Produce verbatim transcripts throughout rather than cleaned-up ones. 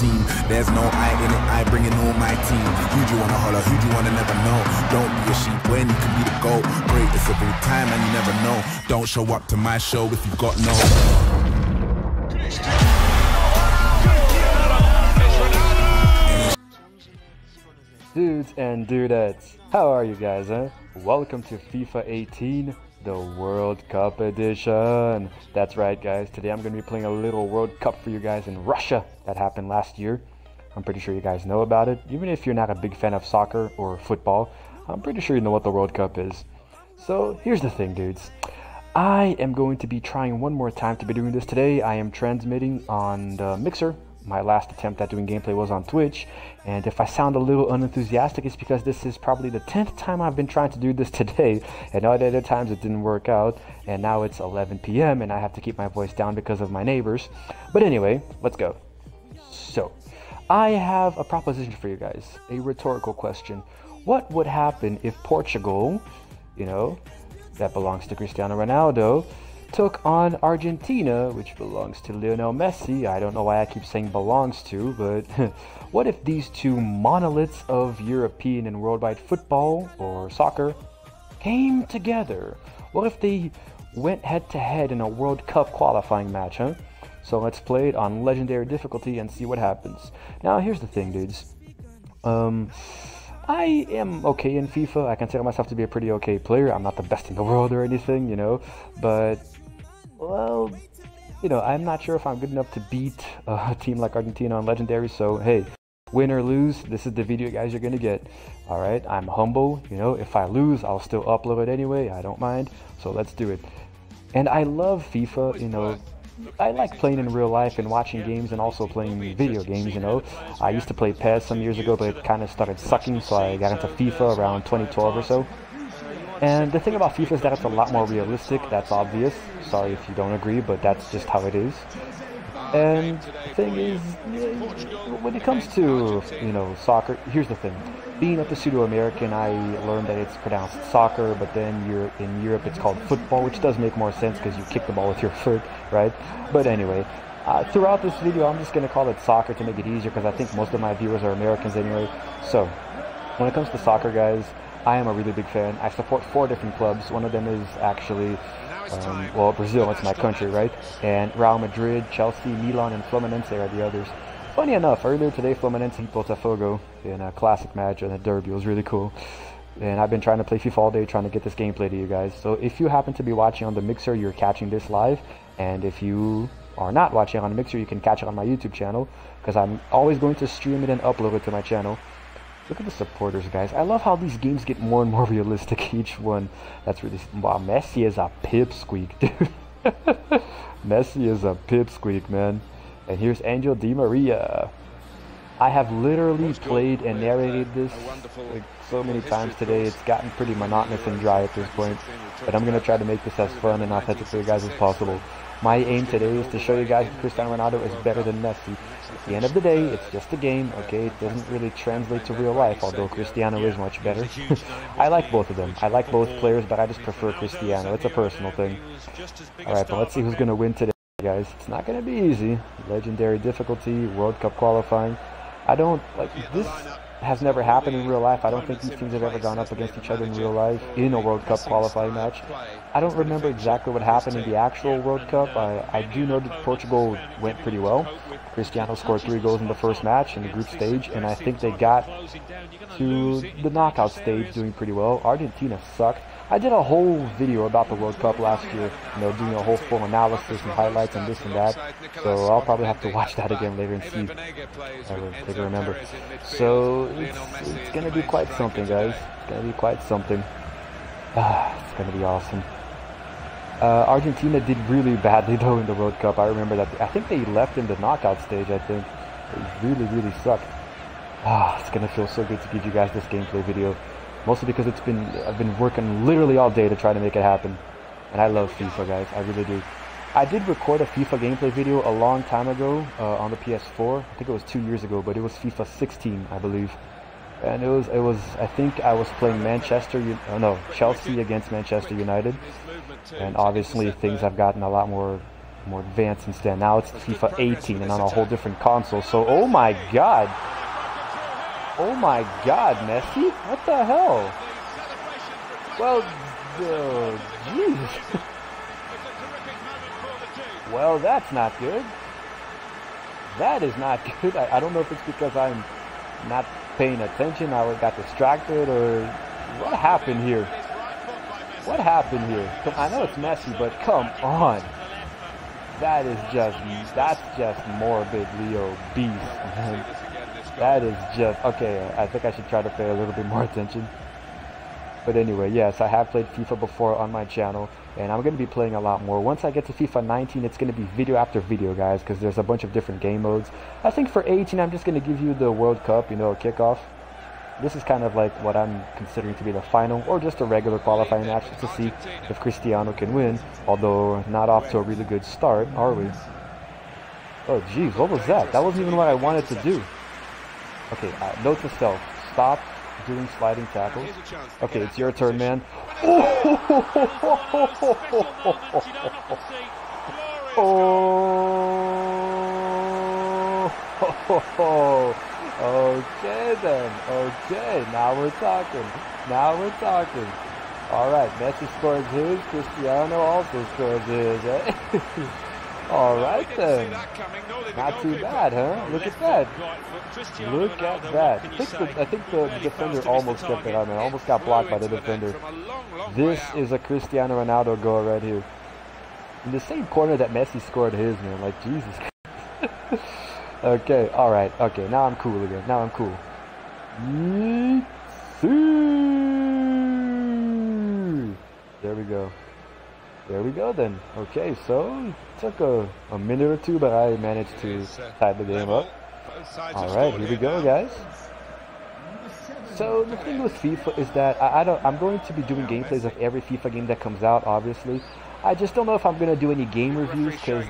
team. There's no I in it, I bring it on my team. Who do you wanna holler, who do you wanna never know? Don't be a sheep when you can be the goat. Greatest of all time and you never know. Don't show up to my show if you've got no Cristiano. Dudes and dudettes, how are you guys, huh? Welcome to FIFA eighteen, the World Cup edition. That's right guys, today I'm going to be playing a little World Cup for you guys in Russia that happened last year. I'm pretty sure you guys know about it, even if you're not a big fan of soccer or football. I'm pretty sure you know what the World Cup is. So here's the thing dudes, I am going to be trying one more time to be doing this today. I am transmitting on the mixer. My last attempt at doing gameplay was on Twitch, and if I sound a little unenthusiastic, it's because this is probably the tenth time I've been trying to do this today, and all the other times it didn't work out, and now it's eleven p m and I have to keep my voice down because of my neighbors. But anyway, let's go. So, I have a proposition for you guys, a rhetorical question. What would happen if Portugal, you know, that belongs to Cristiano Ronaldo, took on Argentina, which belongs to Lionel Messi? I don't know why I keep saying belongs to, but what if these two monoliths of European and worldwide football or soccer came together? What if they went head-to-head in a World Cup qualifying match, huh? So let's play it on legendary difficulty and see what happens. Now here's the thing dudes, um... I am okay in FIFA. I consider myself to be a pretty okay player. I'm not the best in the world or anything, you know, but, well, you know, I'm not sure if I'm good enough to beat a team like Argentina on Legendary, so hey, win or lose, this is the video guys you're gonna get. Alright, I'm humble, you know, if I lose, I'll still upload it anyway, I don't mind, so let's do it. And I love FIFA, you know. I like playing in real life and watching games and also playing video games, you know. I used to play P E S some years ago, but it kind of started sucking, so I got into FIFA around twenty twelve or so. And the thing about FIFA is that it's a lot more realistic, that's obvious. Sorry if you don't agree, but that's just how it is. And the thing is, when it comes to, you know, soccer, here's the thing. Being a pseudo-American, I learned that it's pronounced soccer, but then you're, in Europe it's called football, which does make more sense because you kick the ball with your foot, right? But anyway, uh, throughout this video, I'm just going to call it soccer to make it easier because I think most of my viewers are Americans anyway. So, when it comes to soccer, guys, I am a really big fan. I support four different clubs. One of them is actually, um, well, Brazil, it's my country, right? And Real Madrid, Chelsea, Milan, and Fluminense are the others. Funny enough, earlier today Fluminense beat Botafogo in a classic match and a derby. It was really cool. And I've been trying to play FIFA all day, trying to get this gameplay to you guys. So if you happen to be watching on the mixer, you're catching this live. And if you are not watching on the mixer, you can catch it on my YouTube channel, because I'm always going to stream it and upload it to my channel. Look at the supporters, guys. I love how these games get more and more realistic, each one. That's really... Wow, Messi is a pipsqueak, dude. Messi is a pipsqueak, man. And here's Angel Di Maria. I have literally played and narrated this like so many times today. It's gotten pretty monotonous and dry at this point. But I'm going to try to make this as fun and authentic for you guys as possible. My aim today is to show you guys that Cristiano Ronaldo is better than Messi. At the end of the day, it's just a game, okay? It doesn't really translate to real life, although Cristiano is much better. I like both of them. I like both players, but I just prefer Cristiano. It's a personal thing. Alright, but let's see who's going to win today, guys. It's not going to be easy. Legendary difficulty, World Cup qualifying. I don't, like, this has never happened in real life. I don't think these teams have ever gone up against each other in real life in a World Cup qualifying match. I don't remember exactly what happened in the actual World Cup. I, I do know that Portugal went pretty well. Cristiano scored three goals in the first match in the group stage, and I think they got to the knockout stage doing pretty well. Argentina sucked. I did a whole video about the World Cup last year, you know, doing a whole full analysis and highlights and this and that, so I'll probably have to watch that again later and see if I can remember. So, it's, it's gonna be quite something, guys. It's gonna be quite something. Ah, it's gonna be awesome. Uh, Argentina did really badly, though, in the World Cup. I remember that. I think they left in the knockout stage, I think. It really, really sucked. Ah, it's gonna feel so good to give you guys this gameplay video. Mostly because it's been I've been working literally all day to try to make it happen. And I love FIFA, guys. I really do. I did record a FIFA gameplay video a long time ago uh, on the P S four. I think it was two years ago, but it was FIFA sixteen, I believe. And it was, it was I think I was playing Manchester, oh no, Chelsea against Manchester United. And obviously things have gotten a lot more more advanced instead. Now it's FIFA eighteen and on a whole different console. So, oh my god. Oh my god, Messi. What the hell? Well, jeez. Uh, well, that's not good. That is not good. I, I don't know if it's because I'm not paying attention. I got distracted or what happened here? What happened here? I know it's Messi, but come on. That is just, that's just morbid Leo beast, man. That is just, okay, I think I should try to pay a little bit more attention. But anyway, yes, I have played FIFA before on my channel, and I'm going to be playing a lot more. Once I get to FIFA nineteen, it's going to be video after video, guys, because there's a bunch of different game modes. I think for eighteen, I'm just going to give you the World Cup, you know, kickoff. This is kind of like what I'm considering to be the final, or just a regular qualifying match to see if Cristiano can win, although not off to a really good start, are we? Oh, jeez, what was that? That wasn't even what I wanted to do. Okay, uh, note to self, stop doing sliding tackles. Okay, it's your turn, man. Oh! Okay then, okay, now we're talking, now we're talking. Alright, Messi scores his, Cristiano also scores his, eh? Alright then, not too bad, huh? Look at that, look at that. I think the, I think the defender almost stepped it out, man, almost got blocked by the defender. This is a Cristiano Ronaldo goal right here. In the same corner that Messi scored his, man, like Jesus Christ. Okay, alright, okay, now I'm cool again, now I'm cool. There we go. There we go then. Okay, so it took a, a minute or two, but I managed to tie the game up. Alright, here we go, guys. So the thing with FIFA is that I, I don't, I'm going to be doing gameplays of every FIFA game that comes out, obviously. I just don't know if I'm going to do any game reviews, because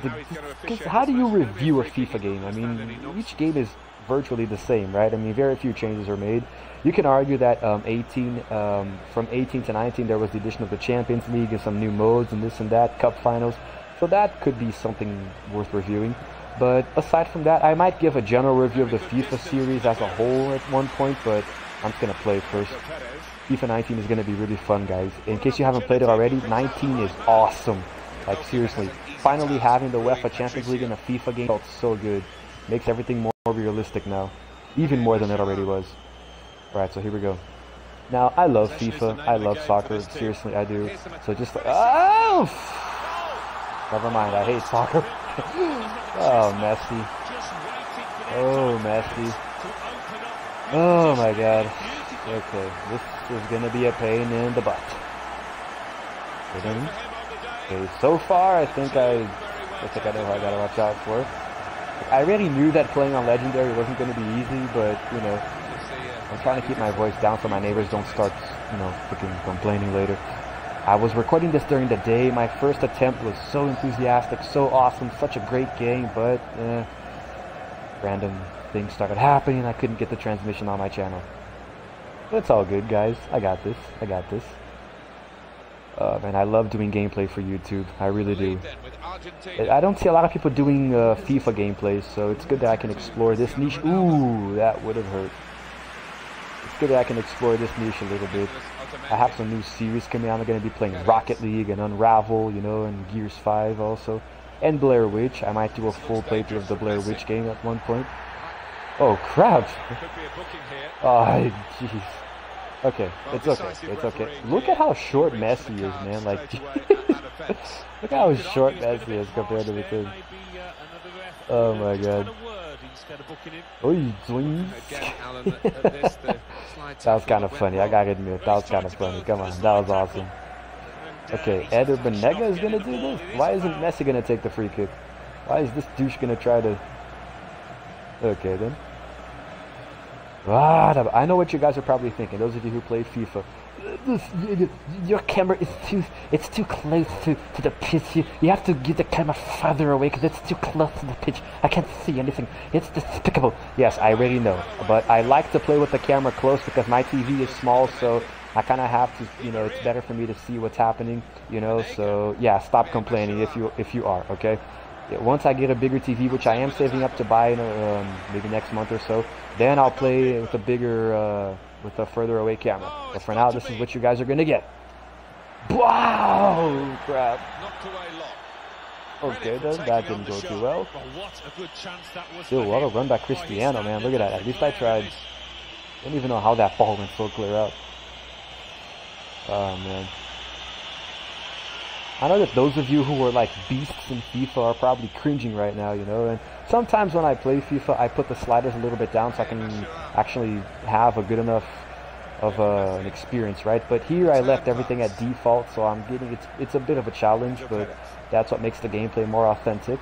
how do you review a FIFA game? I mean, each game is virtually the same, right? I mean, very few changes are made. You can argue that um, eighteen, um, from eighteen to nineteen, there was the addition of the Champions League and some new modes and this and that, cup finals. So that could be something worth reviewing. But aside from that, I might give a general review of the FIFA series as a whole at one point, but I'm just going to play first. FIFA nineteen is going to be really fun, guys. In case you haven't played it already, nineteen is awesome. Like, seriously. Finally having the UEFA Champions League in a FIFA game felt so good. Makes everything more realistic now. Even more than it already was. Alright, so here we go. Now, I love FIFA. I love soccer. Seriously, I do. So just like... Oh! Never mind, I hate soccer. Oh, Messi. Oh, Messi. Oh, my God. Okay, this is going to be a pain in the butt. Okay, so far, I think I, I think I know who I got to watch out for. I already knew that playing on Legendary wasn't going to be easy, but, you know, I'm trying to keep my voice down so my neighbors don't start, you know, freaking complaining later. I was recording this during the day. My first attempt was so enthusiastic, so awesome, such a great game, but, eh, random things started happening and I couldn't get the transmission on my channel. It's all good, guys. I got this. I got this. Uh, man, I love doing gameplay for YouTube. I really do. I don't see a lot of people doing uh, FIFA gameplays, so it's good that I can explore this niche. Ooh, that would have hurt. It's good that I can explore this niche a little bit. I have some new series coming out. I'm going to be playing Rocket League and Unravel, you know, and Gears five also. And Blair Witch. I might do a full playthrough of the Blair Witch game at one point. Oh, crap. Oh, jeez. Okay, it's okay, it's okay. Look at how short Messi is, man. Like, look how short Messi is compared to the thing. Oh, my God. That was kind of funny, I gotta admit. That was kind of funny. Come on, that was awesome. Okay, Éver Banega is going to do this? Why isn't Messi going to take the free kick? Why is this douche going to try to... Okay, then. Ah, I know what you guys are probably thinking, those of you who played FIFA. Your camera is too, it's too close to, to the pitch. You, you have to get the camera farther away because it's too close to the pitch. I can't see anything. It's despicable. Yes, I already know. But I like to play with the camera close because my T V is small, so I kind of have to, you know, it's better for me to see what's happening, you know, so yeah, stop complaining if you, if you are, okay? Once I get a bigger T V, which I am saving up to buy in a, um, maybe next month or so, then I'll play with a bigger, uh, with a further away camera. But for now, this is what you guys are going to get. Wow! Crap. Okay, then that didn't go too well. Dude, what a run by Cristiano, man. Look at that. At least I tried. I don't even know how that ball went so clear out. Oh, man. I know that those of you who are like beasts in FIFA are probably cringing right now, you know, and sometimes when I play FIFA, I put the sliders a little bit down so I can actually have a good enough of uh, an experience, right? But here I left everything at default, so I'm getting, it's, it's a bit of a challenge, but that's what makes the gameplay more authentic.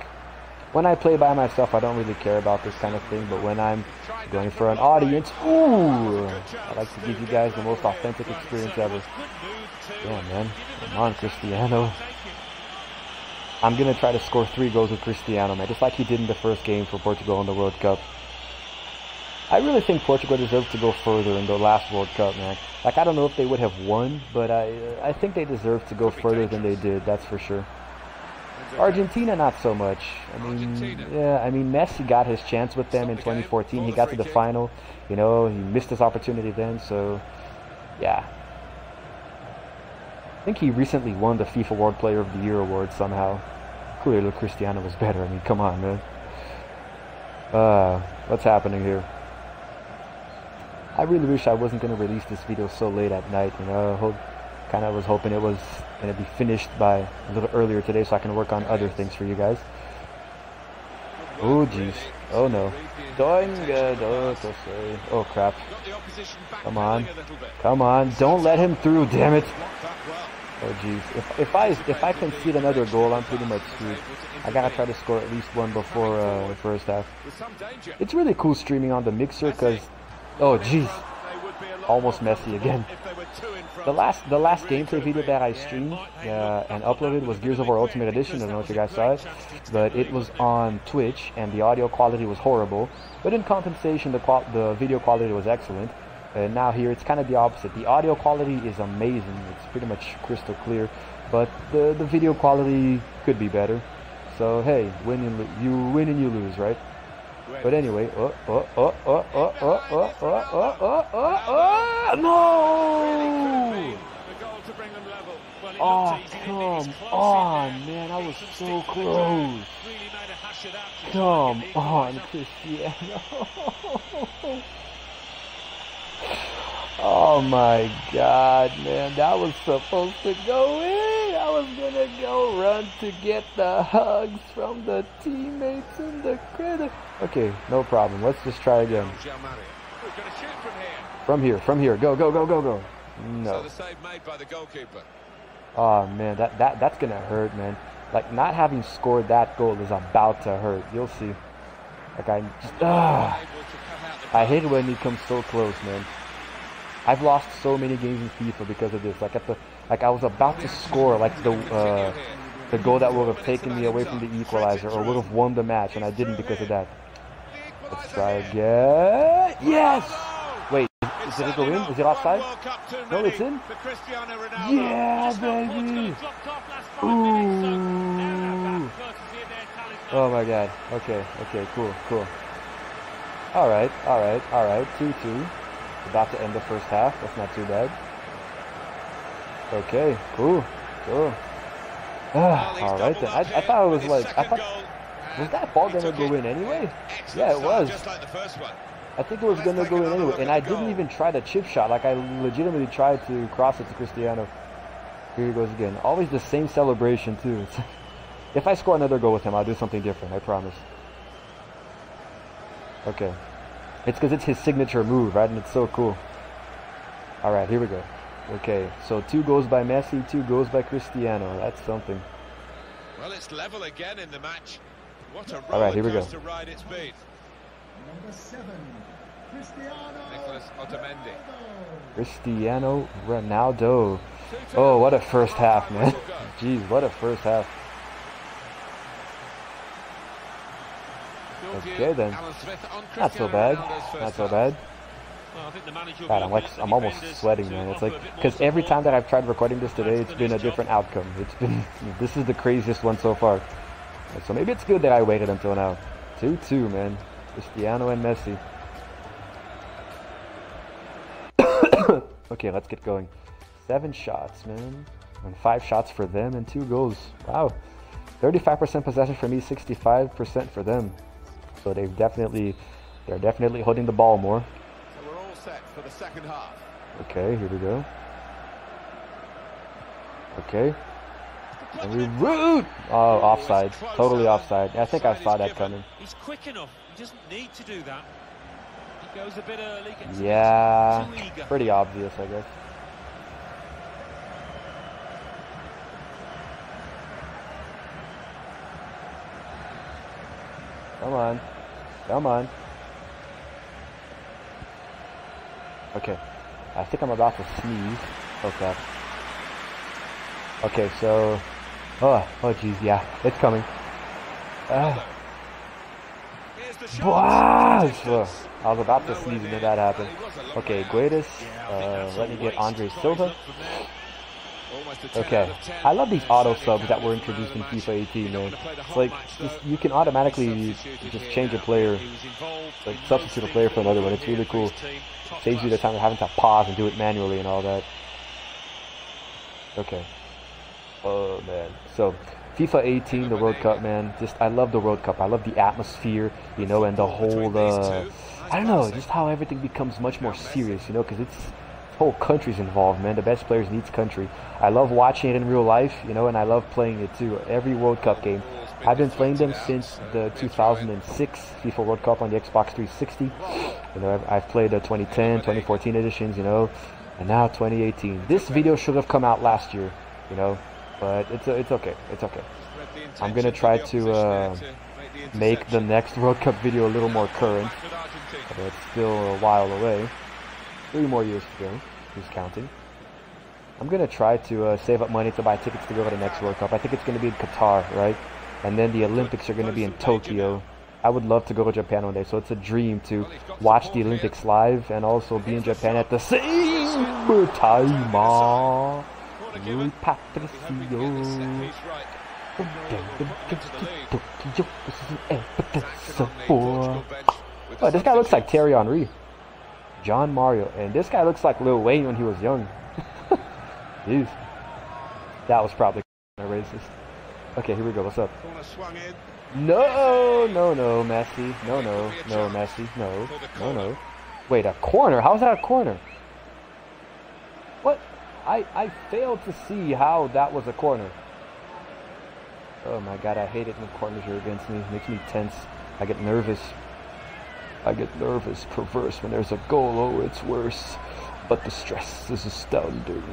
When I play by myself, I don't really care about this kind of thing, but when I'm going for an audience, ooh, I like to give you guys the most authentic experience ever. Yeah, man. Come on, Cristiano. I'm going to try to score three goals with Cristiano, man, just like he did in the first game for Portugal in the World Cup. I really think Portugal deserved to go further in the last World Cup, man. Like, I don't know if they would have won, but I I think they deserved to go further than they did, that's for sure. Argentina, not so much. I mean, yeah, I mean, Messi got his chance with them in twenty fourteen. He got to the final, you know, he missed his opportunity then, so, yeah. I think he recently won the FIFA World Player of the Year award somehow. Clearly Cristiano was better. I mean, come on, man. Uh, what's happening here? I really wish I wasn't going to release this video so late at night. You know, I hope, kind of was hoping it was going to be finished by a little earlier today so I can work on other things for you guys. Oh, jeez. Oh, no. Oh, crap. Come on. Come on. Don't let him through, damn it. Oh, jeez. If, if I if I concede another goal, I'm pretty much screwed. I gotta try to score at least one before uh, the first half. It's really cool streaming on the mixer because... Oh, jeez. Almost Messi again. The last the last gameplay video that I streamed uh, and uploaded was Gears of War Ultimate Edition. I don't know if you guys saw it, but it was on Twitch and the audio quality was horrible. But in compensation, the qual the video quality was excellent. And now here it's kind of the opposite. The audio quality is amazing; it's pretty much crystal clear, but the the video quality could be better. So hey, win and you win and you lose, right? But anyway, oh, oh, oh, oh, oh, oh, oh, oh, oh, oh, oh, oh, no! Oh, come on, man, I was so close. Come on, Cristiano. Oh my God, man, that was supposed to go in. I was gonna go run to get the hugs from the teammates in the credit. Okay, no problem. Let's just try again. From here, from here, go, go, go, go, go. No. Oh man, that that that's gonna hurt, man. Like not having scored that goal is about to hurt. You'll see. Like I, just, ah, I hate it when he comes so close, man. I've lost so many games in FIFA because of this. Like at the, like I was about to score like the uh, the goal that would have taken me away from the equalizer or would have won the match, and I didn't because of that. Let's try again. Yes. Wait, is it go in? Is it offside? No, it's in. Yeah, baby. Ooh. Oh my God. Okay. Okay. Cool. Cool. All right. All right. All right. Two two. About to end the first half. That's not too bad. Okay, cool, cool. Ah, all right then. I, I thought it was like, I thought, was that ball gonna go in anyway? Yeah, it was. I think it was gonna go in anyway, and I didn't even try the chip shot. Like I legitimately tried to cross it to Cristiano. Here he goes again. Always the same celebration too. It's, if I score another goal with him, I'll do something different. I promise. Okay. It's because it's his signature move, right? And it's so cool. All right, here we go. Okay, so two goals by Messi, two goals by Cristiano. That's something. Well, it's level again in the match. What a all right, here we go. Ride its beat. Number seven, Cristiano Nicolas Otamendi. Cristiano Ronaldo. Oh, what a first half, man. Jeez, what a first half. Okay then, not so bad, not so bad. God, I'm like, I'm almost sweating, man. It's like, because every time that I've tried recording this today, it's been a different outcome. It's been, this is the craziest one so far. So maybe it's good that I waited until now. two two, man. Cristiano and Messi. Okay, let's get going. Seven shots, man. And five shots for them and two goals. Wow. thirty-five percent possession for me, sixty-five percent for them. So they've definitely, they're definitely holding the ball more. So we're all set for the second half. Okay, here we go. Okay. And we root! Oh, offside. Totally offside. Yeah, I think I saw that coming. He's quick enough. He doesn't need to do that. He goes a bit early. Yeah. Pretty obvious, I guess. Come on. Come on. Okay. I think I'm about to sneeze. Oh, crap. Okay, so... Oh, oh jeez, yeah. It's coming. Uh. Wow! So, I was about to sneeze and then that happened. Okay, Guedes. Uh, let me get André Silva. Okay, I love these auto subs that were introduced in FIFA eighteen, man. It's like, just, you can automatically just change a player, like substitute a player for another one. It's really cool. It saves you the time of having to pause and do it manually and all that. Okay. Oh, man. So, FIFA eighteen, the World Cup, man. Just, I love the World Cup. I love the atmosphere, you know, and the whole, uh, I don't know, just how everything becomes much more serious, you know, because it's... whole country's involved, man. The best players in each country. I love watching it in real life, you know, and I love playing it too. Every World Cup game, I've been playing them since the two thousand six FIFA World Cup on the Xbox three sixty. You know, I've, I've played the twenty ten, twenty fourteen editions, you know, and now twenty eighteen. This video should have come out last year, you know, but it's it's okay. It's okay. I'm gonna try to uh, make the next World Cup video a little more current, but it's still a while away. Three more years to go. Who's counting? I'm gonna try to uh, save up money to buy tickets to go to the next World Cup. I think it's gonna be in Qatar, right? And then the Olympics are gonna be in Tokyo. I would love to go to Japan one day, so it's a dream to watch the Olympics live and also be in Japan at the same time. Oh, this guy looks like Thierry Henry. John Mario, and this guy looks like Lil Wayne when he was young. Jeez. That was probably kind of racist. Okay, here we go. What's up? No, no, no, Messi. No, no, no, Messi. No, no, no. Wait, a corner? How is that a corner? What? I, I failed to see how that was a corner. Oh my god, I hate it when corners are against me. It makes me tense. I get nervous. I get nervous, perverse, when there's a goal, oh, it's worse. But the stress is astounding.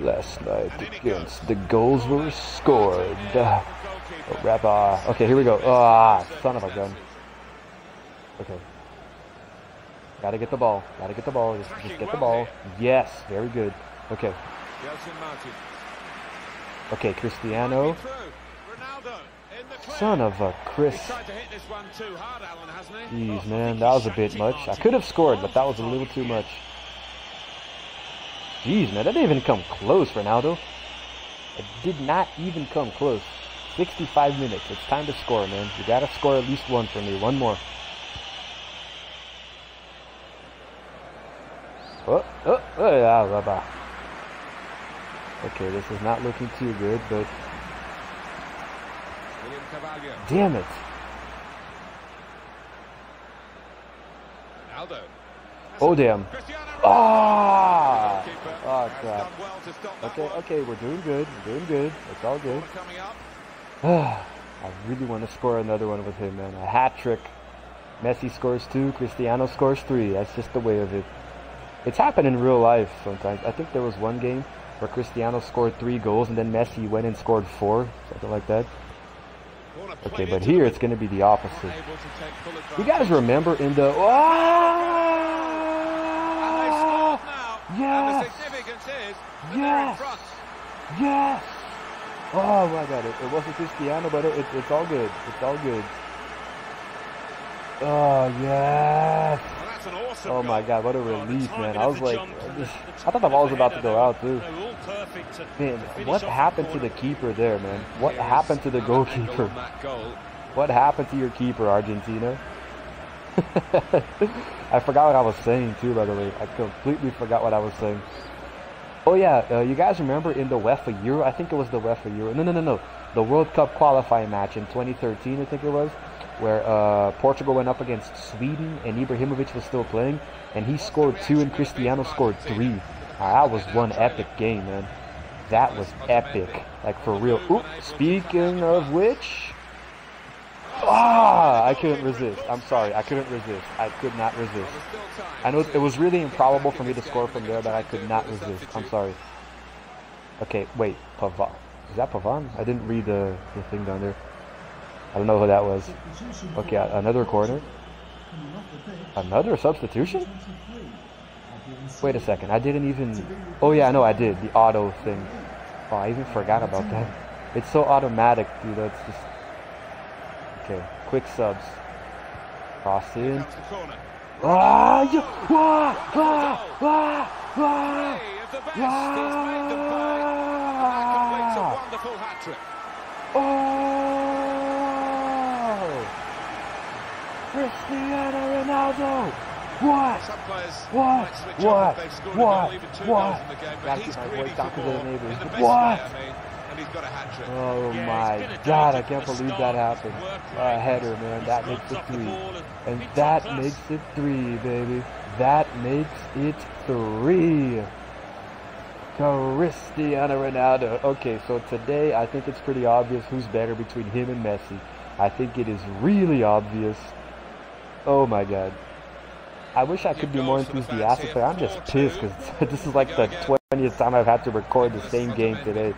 Last night against the goals were scored. Oh, rabba. Okay, here we go. Ah, son of a gun. Okay. Gotta get the ball. Gotta get the ball. Just, just get the ball. Yes, very good. Okay. Okay, Cristiano. Son of a Chris. Jeez, man, that was a bit much. I could have scored, but that was a little too much. Jeez, man, that didn't even come close, Ronaldo. It did not even come close. sixty-five minutes. It's time to score, man. You gotta score at least one for me. One more. Oh, oh, oh, yeah, bye bye. Okay, this is not looking too good, but... Damn it. Oh, damn. Ah! Oh, crap. Okay, okay, we're doing good. We're doing good. It's all good. I really want to score another one with him, man. A hat trick. Messi scores two. Cristiano scores three. That's just the way of it. It's happened in real life sometimes. I think there was one game where Cristiano scored three goals and then Messi went and scored four. Something like that. Okay, but here it's going to be the opposite. You guys remember in the... Oh! Yes! Yes! Yes! Oh my god, it, it wasn't Cristiano, but it, it, it's all good. It's all good. Oh, yes! Oh my God, what a relief, man. I was like, I thought the ball was about to go out, too. Man, what happened to the keeper there, man? What happened to the goalkeeper? What happened to your keeper, Argentina? I forgot what I was saying, too, by the way. I completely forgot what I was saying. Oh, yeah, uh, you guys remember in the UEFA Euro? I think it was the UEFA Euro. No, no, no, no. The World Cup qualifying match in twenty thirteen, I think it was, where uh, Portugal went up against Sweden and Ibrahimovic was still playing, and he scored two and Cristiano scored three. That was one epic game, man. That was epic. Like, for real. Oop, speaking of which... Ah, I couldn't resist. I'm sorry. I couldn't resist. I could not resist. I know it was really improbable for me to score from there, but I could not resist. I'm sorry. Okay, wait. Pavon. Is that Pavon? I didn't read the, the thing down there. I don't know who that was. Okay, another corner. Another substitution? Wait a second. I didn't even... Oh, yeah, I know I did. The auto thing. Oh, I even forgot about that. It's so automatic, dude. That's just... Okay, quick subs. Cross in. Ah, yeah. ah, ah, ah, ah, ah. Oh! Cristiano Ronaldo! What? What? What? What? What? Back to my voice, talk to the neighbors. What? And he's got a hat trick. Oh my God, I can't believe that happened. A header, man, that makes it three. And that makes it three, baby. That makes it three. Cristiano Ronaldo. Okay, so today I think it's pretty obvious who's better between him and Messi. I think it is really obvious. Oh my God. I wish I could be more enthusiastic, but I'm just pissed because this is like the twentieth time I've had to record the same game today.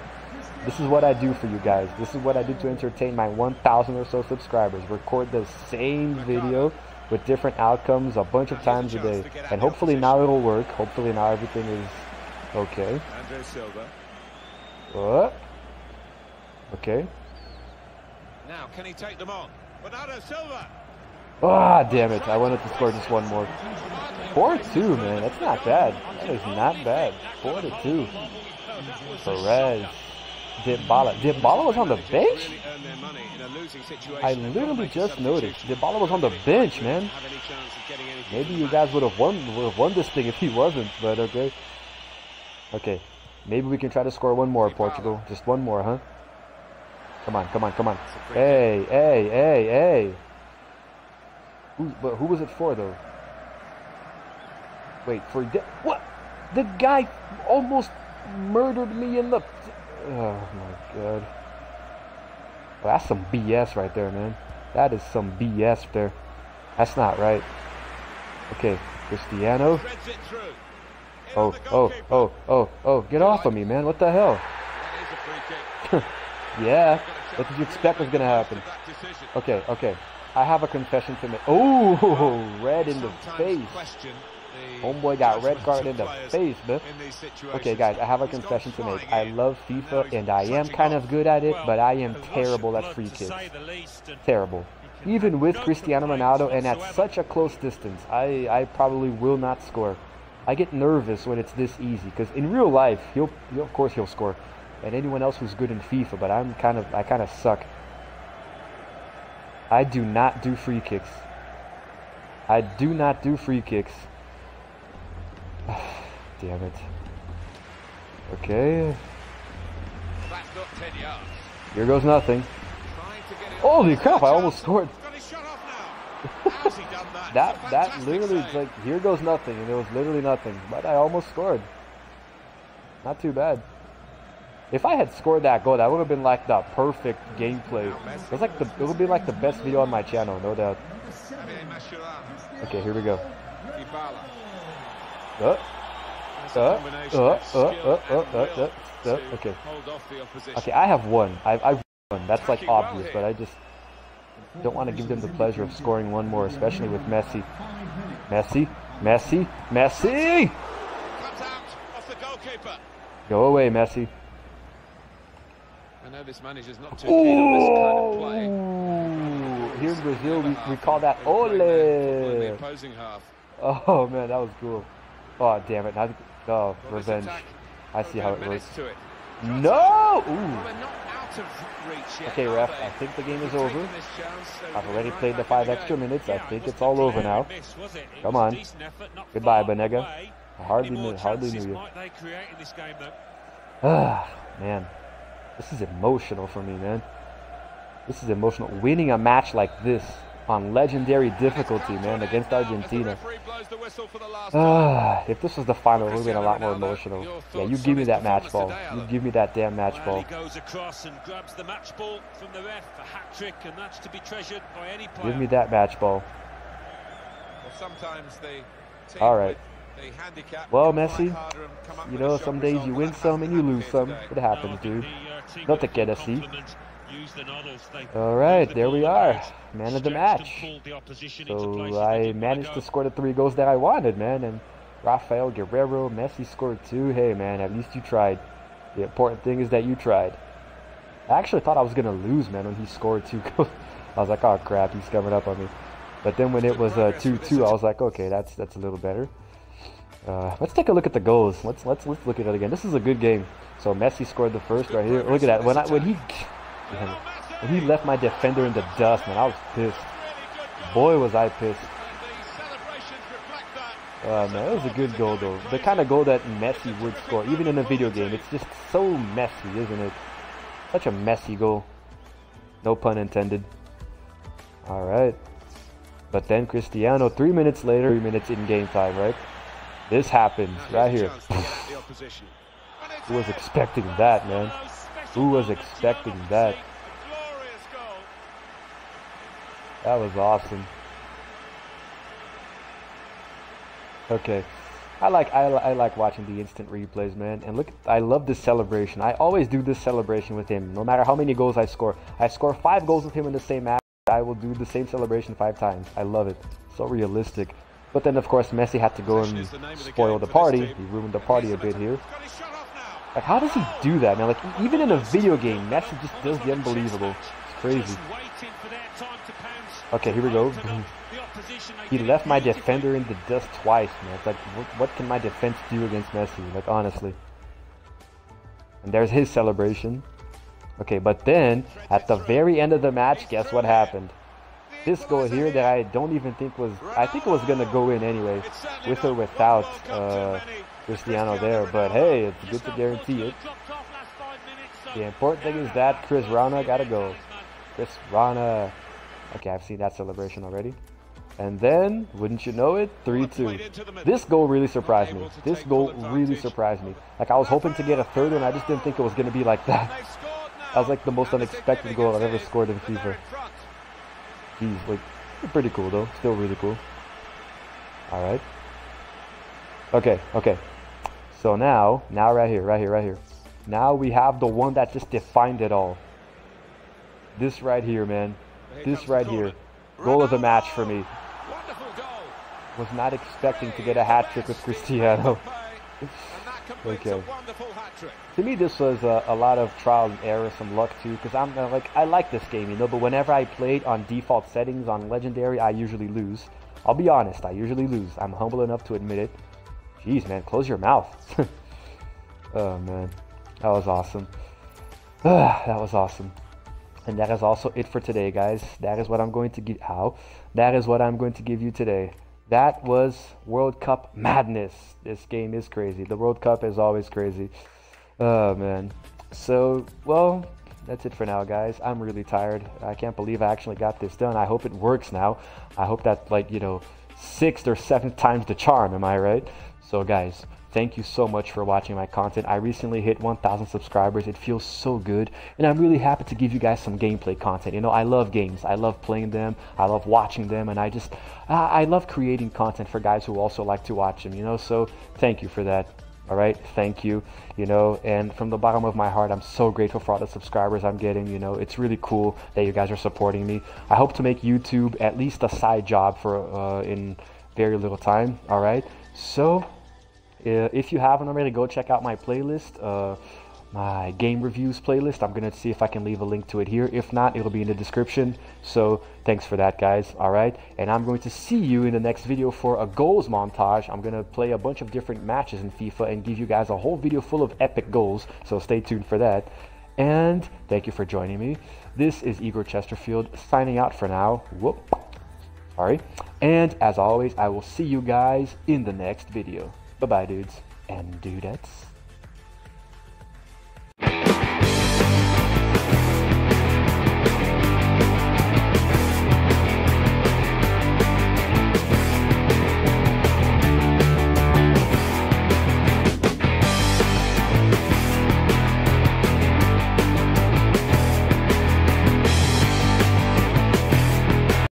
This is what I do for you guys. This is what I do to entertain my one thousand or so subscribers. Record the same video with different outcomes a bunch of times a day. And hopefully now it'll work. Hopefully now everything is okay. André Silva. What? Okay. Now, can he take them on? Bernardo Silva. Ah, damn it. I wanted to score just one more. four to two, man. That's not bad. That is not bad. four to two. Perez. Dybala. Dybala was on the bench? I literally just noticed. Dybala was on the bench, man. Maybe you guys would have won, would have won this thing if he wasn't, but okay. Okay. Maybe we can try to score one more, Portugal. Just one more, huh? Come on, come on, come on. Hey, hey, hey, hey. Who, but who was it for, though? Wait, for... Di what? The guy almost murdered me in the... Oh my God. Well, that's some B S right there, man. That is some B S there. That's not right. Okay, Cristiano. Oh, oh, oh, oh, oh. Get off of me, man. What the hell? Yeah. What did you expect was going to happen? Okay, okay. I have a confession to make. Oh, red in the face. Homeboy got red card in the face, man. Okay, guys, I have a confession to make. I love FIFA, and I am kind of good at it, but I am terrible at free kicks. Terrible. Even with Cristiano Ronaldo, and at such a close distance, I, I probably will not score. I get nervous when it's this easy, because in real life, he'll, of course he'll score. And anyone else who's good in FIFA, but I'm kind of, I kind of suck. I do not do free kicks. I do not do free kicks. Damn it. Okay. Here goes nothing. Holy crap, I almost scored. that that literally is like, here goes nothing, and it was literally nothing. But I almost scored. Not too bad. If I had scored that goal, that would have been like the perfect gameplay. It was like the it would be like the best video on my channel, no doubt. Okay, here we go. Uh, uh, uh, uh, uh, uh, uh, uh, okay. Okay, I have won. I've, I've won. That's like obvious, but I just don't want to give them the pleasure of scoring one more, especially with Messi. Messi, Messi, Messi! Go away, Messi. I know this manager's not too keen on this kind of play. Here in Brazil, we, we call that ole. Oh man, that was cool. Oh damn it! Not, oh, revenge. I see how it works. No! Ooh. Okay, ref. I think the game is over. I've already played the five extra minutes. I think it's all over now. Come on. Goodbye, Banega. I hardly knew, hardly knew you. Ah, man. This is emotional for me, man. This is emotional. Winning a match like this on legendary difficulty, man, against Argentina. Uh, if this was the final, it would have been a lot more emotional. Yeah, you give me that match ball. You give me that damn match ball. Give me that match ball. All right. Well, Messi, you know, some days you win some and you lose some. It happens, dude. No te quedas así. All right, there we are, man of the match. So I managed to score the three goals that I wanted, man. And Rafael Guerrero, Messi scored two. Hey, man, at least you tried. The important thing is that you tried. I actually thought I was gonna lose, man, when he scored two goals. I was like, oh crap, he's coming up on me. But then when it was uh, two two, I was like, okay, that's that's a little better. Uh, let's take a look at the goals. Let's let's let's look at it again. This is a good game. So Messi scored the first right here. Look at that. When I when he And he left my defender in the dust, man. I was pissed. Boy, was I pissed. Uh, man, it was a good goal, though. The kind of goal that Messi would score, even in a video game. It's just so messy, isn't it? Such a messy goal. No pun intended. All right. But then Cristiano, three minutes later, three minutes in game time, right? This happens right here. Who was expecting that, man? Who was expecting that? That was awesome. Okay, I like I, I like watching the instant replays, man. And look, I love this celebration. I always do this celebration with him, no matter how many goals I score. I score five goals with him in the same match. I will do the same celebration five times. I love it. So realistic. But then, of course, Messi had to go and spoil the party. He ruined the party a bit here. Like, how does he do that, man? Like, even in a video game, Messi just does the unbelievable. It's crazy. Okay, here we go. He left my defender in the dust twice, man. It's like, what, what can my defense do against Messi? Like, honestly. And there's his celebration. Okay, but then, at the very end of the match, guess what happened? This goal here that I don't even think was... I think it was going to go in anyway, with or without... Uh, Cristiano there, but hey, it's good to guarantee it. The important thing is that Chris Rana gotta go. Chris Rana. Okay, I've seen that celebration already. And then, wouldn't you know it, three two. This goal really surprised me. This goal really surprised me. Like, I was hoping to get a third, and I just didn't think it was gonna be like that. That was like the most unexpected goal I've ever scored in FIFA. Jeez, like, pretty cool though. Still really cool. Alright. Okay, okay. So now, now right here, right here, right here. Now we have the one that just defined it all. This right here, man. This right here. Goal of the match for me. Was not expecting to get a hat-trick with Cristiano. Okay. To me, this was a, a lot of trial and error, some luck too, because I'm uh, like, I like this game, you know, but whenever I played on default settings on Legendary, I usually lose. I'll be honest, I usually lose. I'm humble enough to admit it. Jeez, man, close your mouth. Oh, man. That was awesome. That was awesome. And that is also it for today, guys. That is what I'm going to give... How? That is what I'm going to give you today. That was World Cup madness. This game is crazy. The World Cup is always crazy. Oh, man. So, well... That's it for now, guys. I'm really tired. I can't believe I actually got this done. I hope it works now. I hope that, like, you know, sixth or seventh time's the charm, am I right? So, guys, thank you so much for watching my content. I recently hit one thousand subscribers. It feels so good, and I'm really happy to give you guys some gameplay content. You know, I love games. I love playing them. I love watching them, and I just, I love creating content for guys who also like to watch them, you know, so thank you for that. All right, thank you, you know, and from the bottom of my heart, I'm so grateful for all the subscribers I'm getting, you know, it's really cool that you guys are supporting me. I hope to make YouTube at least a side job for, uh, in very little time, all right? So, uh, if you haven't already, go check out my playlist, uh, my game reviews playlist. I'm going to see if I can leave a link to it here. If not, it'll be in the description. So thanks for that, guys. All right. And I'm going to see you in the next video for a goals montage. I'm going to play a bunch of different matches in FIFA and give you guys a whole video full of epic goals. So stay tuned for that. And thank you for joining me. This is Igor Chesterfield signing out for now. Whoop. Sorry. And as always, I will see you guys in the next video. Bye-bye, dudes and dudettes.